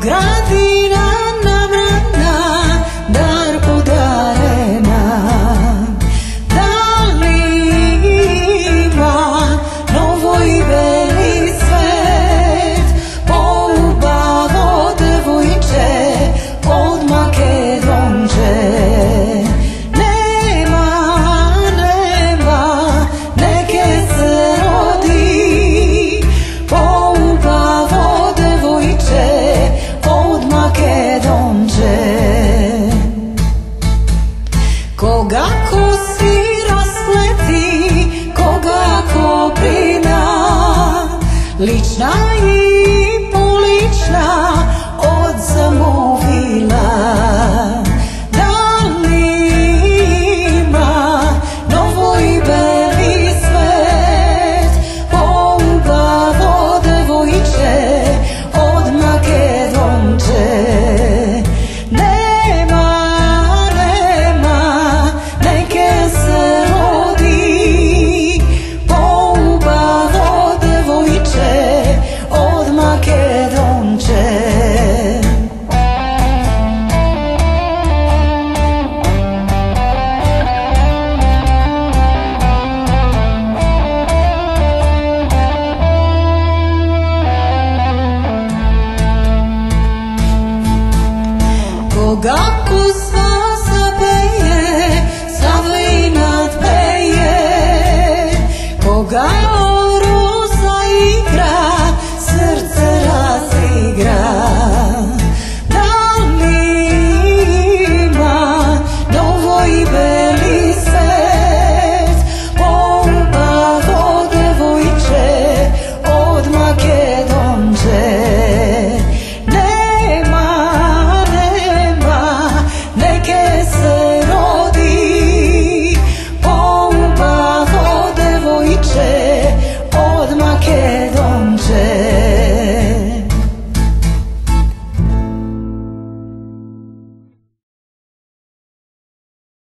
Grădina n-am răbdăt, dar putere n-am. Dar lima nu voi beli svet, poubago te voi ce, od Makedonce. Nema, neke se rodi, poubago te voi ce. Koga ko si raspleti, koga ko prima, lična i polična od zamora.